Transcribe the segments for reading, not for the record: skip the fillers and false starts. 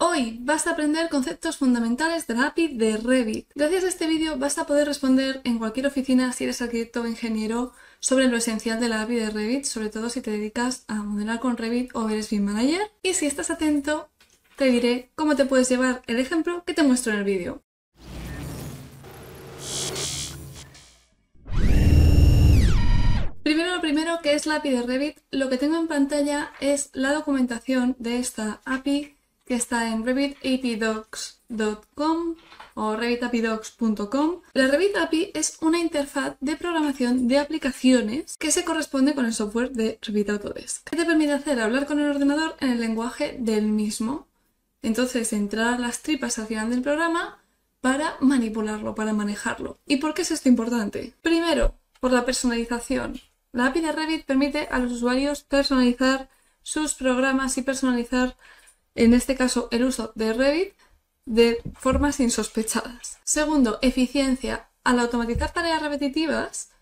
Hoy vas a aprender conceptos fundamentales de la API de Revit. Gracias a este vídeo vas a poder responder en cualquier oficina, si eres arquitecto o ingeniero, sobre lo esencial de la API de Revit, sobre todo si te dedicas a modelar con Revit o eres BIM Manager. Y si estás atento, te diré cómo te puedes llevar el ejemplo que te muestro en el vídeo. Primero, ¿qué es la API de Revit? Lo que tengo en pantalla es la documentación de esta API que está en revitapidocs.com o revitapidocs.com. La Revit API es una interfaz de programación de aplicaciones que se corresponde con el software de Revit Autodesk, que te permite hablar con el ordenador en el lenguaje del mismo. Entonces, entrar las tripas al final del programa para manipularlo, para manejarlo. ¿Y por qué es esto importante? Primero, por la personalización. La API de Revit permite a los usuarios personalizar sus programas y personalizar, en este caso, el uso de Revit de formas insospechadas. Segundo, eficiencia. Al automatizar tareas repetitivas,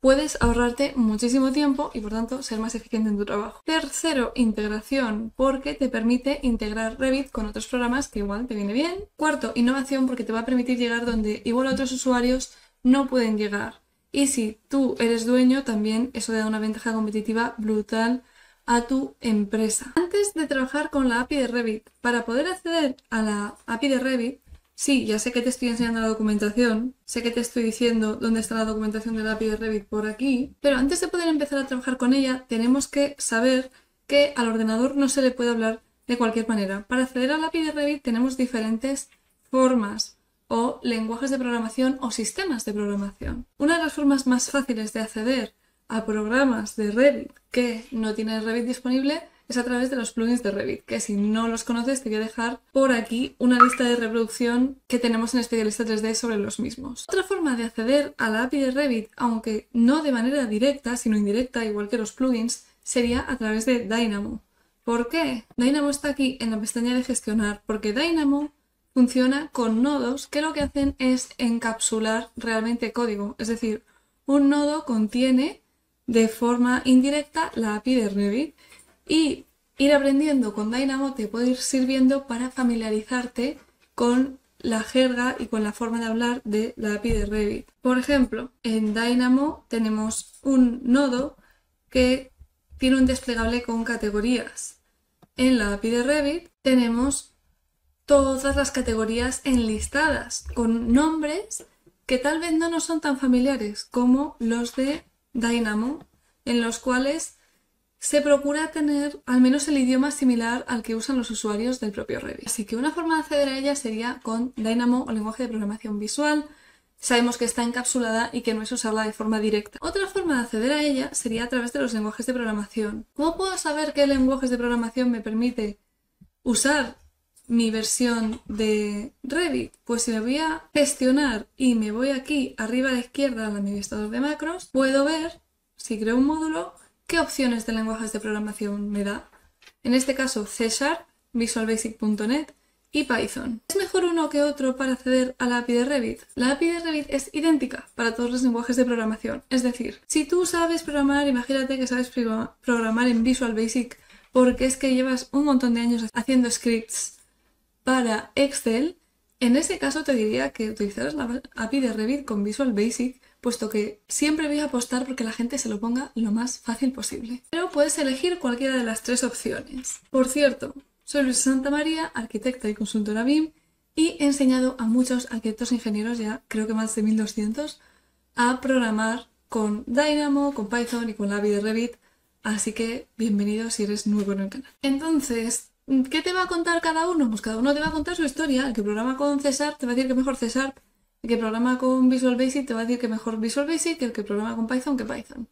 puedes ahorrarte muchísimo tiempo y, por tanto, ser más eficiente en tu trabajo. Tercero, integración, porque te permite integrar Revit con otros programas que igual te viene bien. Cuarto, innovación, porque te va a permitir llegar donde igual otros usuarios no pueden llegar. Y si tú eres dueño, también eso te da una ventaja competitiva brutal a tu empresa. Antes de trabajar con la API de Revit, para poder acceder a la API de Revit, sí, ya sé que te estoy enseñando la documentación, sé que te estoy diciendo dónde está la documentación de la API de Revit por aquí, pero antes de poder empezar a trabajar con ella, tenemos que saber que al ordenador no se le puede hablar de cualquier manera. Para acceder a la API de Revit tenemos diferentes formas o lenguajes de programación o sistemas de programación. Una de las formas más fáciles de acceder a programas de Revit que no tiene Revit disponible es a través de los plugins de Revit, que si no los conoces te voy a dejar por aquí una lista de reproducción que tenemos en Especialista 3D sobre los mismos. Otra forma de acceder a la API de Revit, aunque no de manera directa, sino indirecta, igual que los plugins, sería a través de Dynamo. ¿Por qué? Dynamo está aquí en la pestaña de gestionar, porque Dynamo funciona con nodos que lo que hacen es encapsular realmente código. Es decir, un nodo contiene de forma indirecta la API de Revit, y ir aprendiendo con Dynamo te puede ir sirviendo para familiarizarte con la jerga y con la forma de hablar de la API de Revit. Por ejemplo, en Dynamo tenemos un nodo que tiene un desplegable con categorías. En la API de Revit tenemos todas las categorías enlistadas con nombres que tal vez no nos son tan familiares como los de Dynamo, en los cuales se procura tener al menos el idioma similar al que usan los usuarios del propio Revit. Así que una forma de acceder a ella sería con Dynamo o lenguaje de programación visual. Sabemos que está encapsulada y que no es usarla de forma directa. Otra forma de acceder a ella sería a través de los lenguajes de programación. ¿Cómo puedo saber qué lenguajes de programación me permite usar mi versión de Revit? Pues si me voy a gestionar y me voy aquí arriba a la izquierda al administrador de macros, puedo ver, si creo un módulo, qué opciones de lenguajes de programación me da. En este caso C#, visualbasic.net y Python. ¿Es mejor uno que otro para acceder a la API de Revit? La API de Revit es idéntica para todos los lenguajes de programación. Es decir, si tú sabes programar, imagínate que sabes programar en Visual Basic porque es que llevas un montón de años haciendo scripts para Excel, en ese caso te diría que utilizaras la API de Revit con Visual Basic, puesto que siempre voy a apostar porque la gente se lo ponga lo más fácil posible. Pero puedes elegir cualquiera de las tres opciones. Por cierto, soy Luisa Santamaría, arquitecta y consultora BIM, y he enseñado a muchos arquitectos e ingenieros, ya creo que más de 1200, a programar con Dynamo, con Python y con la API de Revit, así que bienvenido si eres nuevo en el canal. Entonces, ¿qué te va a contar cada uno? Pues cada uno te va a contar su historia. El que programa con C# te va a decir que mejor C#, el que programa con Visual Basic te va a decir que mejor Visual Basic, el que programa con Python que Python.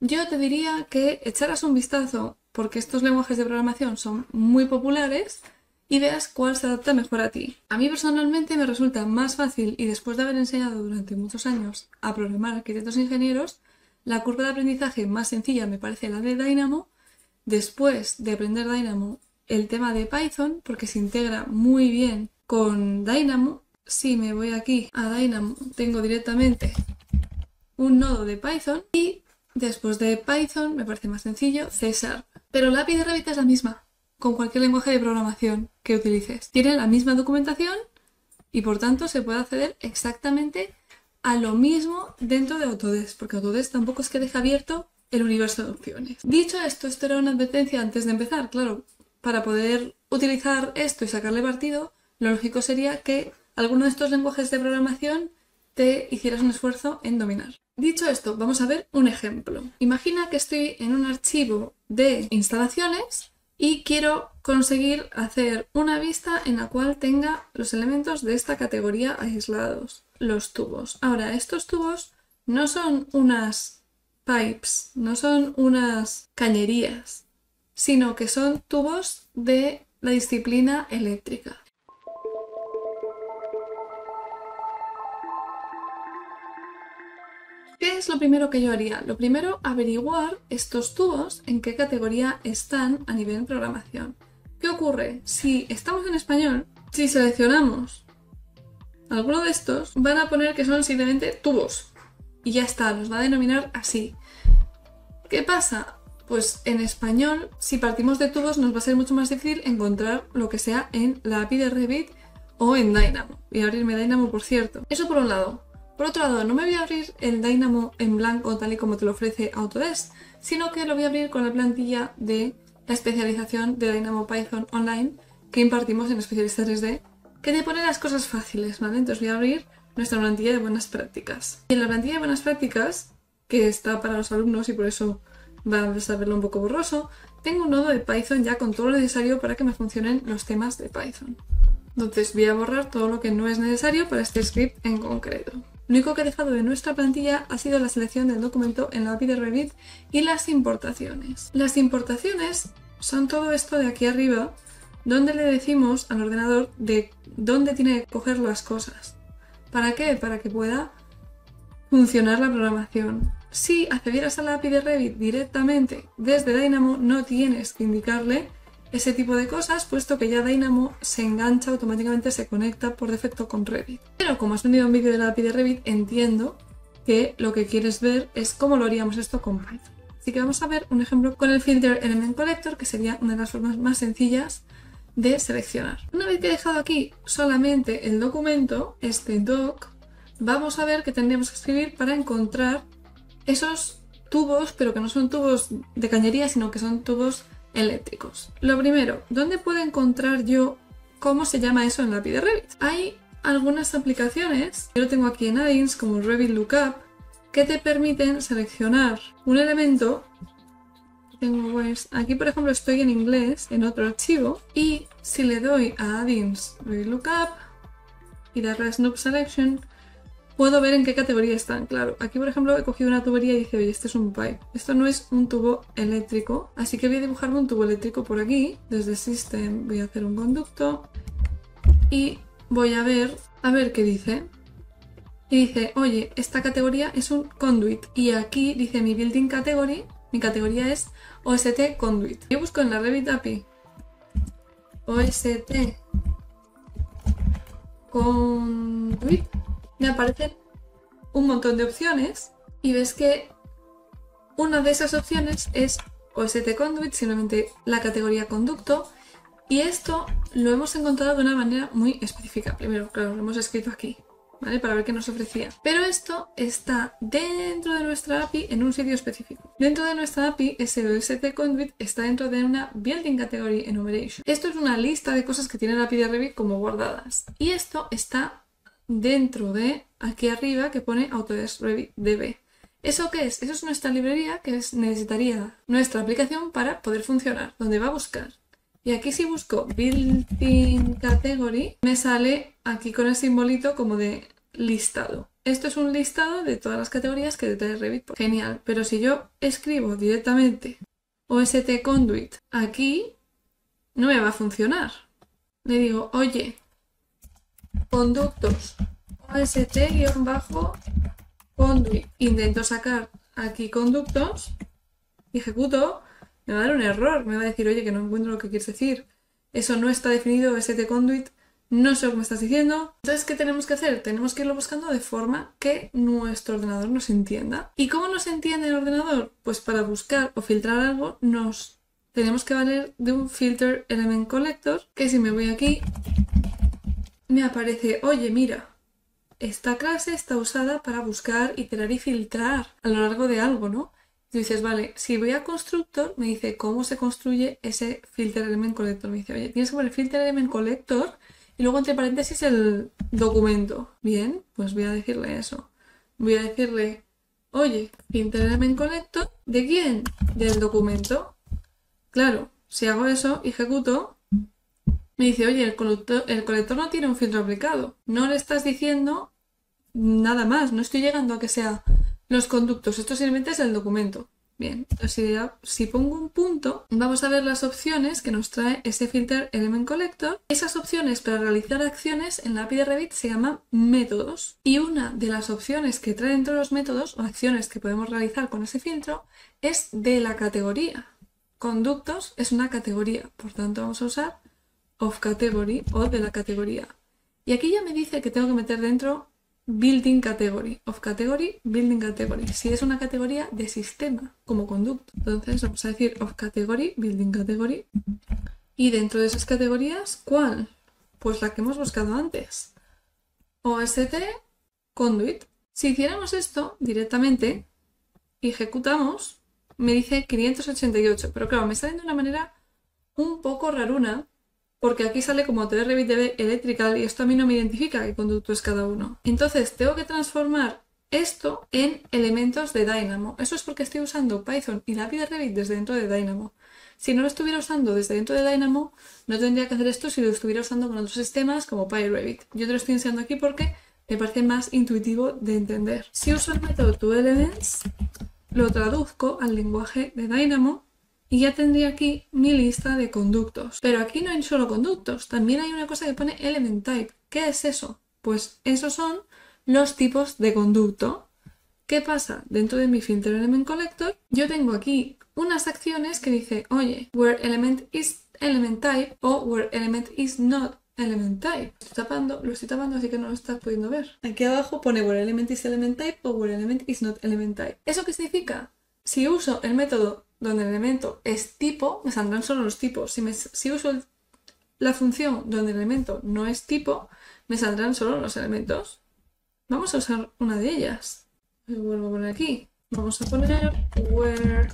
Yo te diría que echaras un vistazo, porque estos lenguajes de programación son muy populares, y veas cuál se adapta mejor a ti. A mí personalmente me resulta más fácil, y después de haber enseñado durante muchos años a programar arquitectos e ingenieros, la curva de aprendizaje más sencilla me parece la de Dynamo. Después de aprender Dynamo, el tema de Python, porque se integra muy bien con Dynamo. Si me voy aquí a Dynamo, tengo directamente un nodo de Python, y después de Python me parece más sencillo C#. Pero la API de Revit es la misma. con cualquier lenguaje de programación que utilices. Tiene la misma documentación y por tanto se puede acceder exactamente a lo mismo dentro de Autodesk, porque Autodesk tampoco es que deje abierto el universo de opciones. Dicho esto, esto era una advertencia antes de empezar. Claro, para poder utilizar esto y sacarle partido, lo lógico sería que alguno de estos lenguajes de programación te hicieras un esfuerzo en dominar. Dicho esto, vamos a ver un ejemplo. Imagina que estoy en un archivo de instalaciones y quiero conseguir hacer una vista en la cual tenga los elementos de esta categoría aislados, los tubos. Ahora, estos tubos no son unas pipes, no son unas cañerías, sino que son tubos de la disciplina eléctrica. ¿Qué es lo primero que yo haría? Lo primero, averiguar estos tubos en qué categoría están a nivel programación. ¿Qué ocurre? Si estamos en español, si seleccionamos alguno de estos, van a poner que son simplemente tubos. Y ya está, los va a denominar así. ¿Qué pasa? Pues en español, si partimos de tubos, nos va a ser mucho más difícil encontrar lo que sea en la API de Revit o en Dynamo. Voy a abrirme Dynamo, por cierto. Eso por un lado. Por otro lado, no me voy a abrir el Dynamo en blanco tal y como te lo ofrece Autodesk, sino que lo voy a abrir con la plantilla de la especialización de Dynamo Python Online que impartimos en Especialistas 3D, que te pone las cosas fáciles, ¿vale? Entonces voy a abrir nuestra plantilla de buenas prácticas. Y en la plantilla de buenas prácticas, que está para los alumnos y por eso vas a verlo un poco borroso, tengo un nodo de Python ya con todo lo necesario para que me funcionen los temas de Python. Entonces voy a borrar todo lo que no es necesario para este script en concreto. Lo único que he dejado de nuestra plantilla ha sido la selección del documento en la API de Revit y las importaciones. Las importaciones son todo esto de aquí arriba, donde le decimos al ordenador de dónde tiene que coger las cosas. ¿Para qué? Para que pueda funcionar la programación. Si accedieras a la API de Revit directamente desde Dynamo, no tienes que indicarle ese tipo de cosas, puesto que ya Dynamo se engancha automáticamente, se conecta por defecto con Revit. Pero como has venido un vídeo de la API de Revit, entiendo que lo que quieres ver es cómo lo haríamos esto con Python. Así que vamos a ver un ejemplo con el Filter Element Collector, que sería una de las formas más sencillas de seleccionar. Una vez que he dejado aquí solamente el documento, este doc, vamos a ver qué tendríamos que escribir para encontrar esos tubos, pero que no son tubos de cañería, sino que son tubos eléctricos. Lo primero, ¿dónde puedo encontrar yo cómo se llama eso en la API de Revit? Hay algunas aplicaciones, yo lo tengo aquí en Addings, como Revit Lookup, que te permiten seleccionar un elemento. Tengo, pues, aquí por ejemplo estoy en inglés, en otro archivo, y si le doy a Addings Revit Lookup y darle a Snoop Selection, puedo ver en qué categoría están, claro. Aquí, por ejemplo, he cogido una tubería y dije, oye, este es un pipe. Esto no es un tubo eléctrico, así que voy a dibujarme un tubo eléctrico por aquí. Desde System voy a hacer un conducto y voy a ver qué dice. Y dice, oye, esta categoría es un conduit. Y aquí dice mi building category, mi categoría es OST conduit. Yo busco en la Revit API OST conduit. Me aparecen un montón de opciones y ves que una de esas opciones es OST Conduit, simplemente la categoría conducto, y esto lo hemos encontrado de una manera muy específica. Primero, claro, lo hemos escrito aquí, ¿vale? Para ver qué nos ofrecía. Pero esto está dentro de nuestra API en un sitio específico. Dentro de nuestra API, ese OST Conduit está dentro de una Building Category Enumeration. Esto es una lista de cosas que tiene la API de Revit como guardadas. Y esto está dentro de aquí arriba que pone Autodesk Revit DB. ¿Eso qué es? Eso es nuestra librería que necesitaría nuestra aplicación para poder funcionar, donde va a buscar. Y aquí si busco Building Category, me sale aquí con el simbolito como de listado. Esto es un listado de todas las categorías que trae Revit. Genial, pero si yo escribo directamente OST Conduit aquí, no me va a funcionar. Le digo, oye, conductos OST-conduit. Intento sacar aquí conductos, ejecuto, me va a dar un error, me va a decir, oye, que no encuentro lo que quieres decir. Eso no está definido, OST-conduit, no sé lo que me estás diciendo. Entonces, ¿qué tenemos que hacer? Tenemos que irlo buscando de forma que nuestro ordenador nos entienda. ¿Y cómo nos entiende el ordenador? Pues para buscar o filtrar algo nos tenemos que valer de un filter element collector, que si me voy aquí me aparece, oye mira, esta clase está usada para buscar, iterar y filtrar a lo largo de algo, ¿no? Y dices, vale, si voy a constructor, me dice cómo se construye ese filter element collector. Me dice, oye, tienes que poner filter element collector y luego entre paréntesis el documento. Bien, pues voy a decirle eso. Voy a decirle, oye, filter element collector, ¿de quién? Del documento. Claro, si hago eso, ejecuto, me dice, oye, el colector no tiene un filtro aplicado. No le estás diciendo nada más, no estoy llegando a que sea los conductos, esto simplemente es el documento. Bien, así si pongo un punto, vamos a ver las opciones que nos trae ese filter element collector. Esas opciones para realizar acciones en la API de Revit se llaman métodos. Y una de las opciones que trae dentro de los métodos o acciones que podemos realizar con ese filtro es de la categoría. Conductos es una categoría, por tanto vamos a usar of category o de la categoría. Y aquí ya me dice que tengo que meter dentro building category, of category, building category, si es una categoría de sistema como conducto. Entonces vamos a decir of category, building category, y dentro de esas categorías, ¿cuál? Pues la que hemos buscado antes, OST, conduit. Si hiciéramos esto directamente, ejecutamos, me dice 588, pero claro, me sale de una manera un poco raruna, porque aquí sale como ATD Revit DB Electrical y esto a mí no me identifica qué conducto es cada uno. Entonces tengo que transformar esto en elementos de Dynamo. Eso es porque estoy usando Python y la API de Revit desde dentro de Dynamo. Si no lo estuviera usando desde dentro de Dynamo, no tendría que hacer esto si lo estuviera usando con otros sistemas como PyRevit. Yo te lo estoy enseñando aquí porque me parece más intuitivo de entender. Si uso el método toElements, lo traduzco al lenguaje de Dynamo, y ya tendría aquí mi lista de conductos. Pero aquí no hay solo conductos, también hay una cosa que pone element type. ¿Qué es eso? Pues esos son los tipos de conducto. ¿Qué pasa? Dentro de mi filter element collector, yo tengo aquí unas acciones que dice, oye, where element is element type o where element is not element type. Lo estoy tapando, así que no lo estás pudiendo ver. Aquí abajo pone where element is element type o where element is not element type. ¿Eso qué significa? Si uso el método donde el elemento es tipo, me saldrán solo los tipos. Si uso la función donde el elemento no es tipo, me saldrán solo los elementos. Vamos a usar una de ellas. Me vuelvo a poner aquí. Vamos a poner where,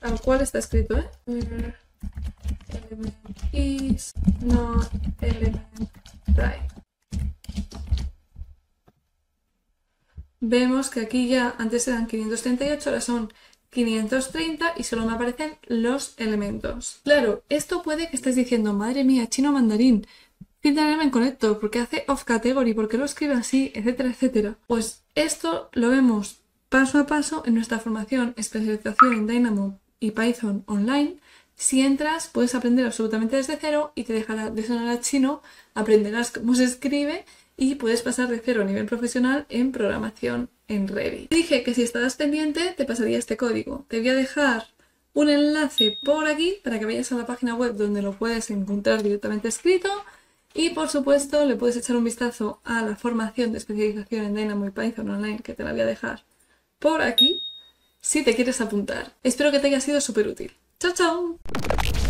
tal cual está escrito, ¿eh? Where element is not element type. Vemos que aquí ya antes eran 538, ahora son 530 y solo me aparecen los elementos. Claro, esto puede que estés diciendo, madre mía, chino mandarín, filter element collector, ¿por qué hace off category? ¿Por qué lo escribe así? Etcétera, etcétera. Pues esto lo vemos paso a paso en nuestra formación, especialización en Dynamo y Python online. Si entras, puedes aprender absolutamente desde cero y te dejará de sonar a chino, aprenderás cómo se escribe y puedes pasar de cero a nivel profesional en programación en Revit. Te dije que si estabas pendiente te pasaría este código. Te voy a dejar un enlace por aquí para que vayas a la página web donde lo puedes encontrar directamente escrito y por supuesto le puedes echar un vistazo a la formación de especialización en Dynamo y Python online que te la voy a dejar por aquí si te quieres apuntar. Espero que te haya sido súper útil. ¡Chao, chao!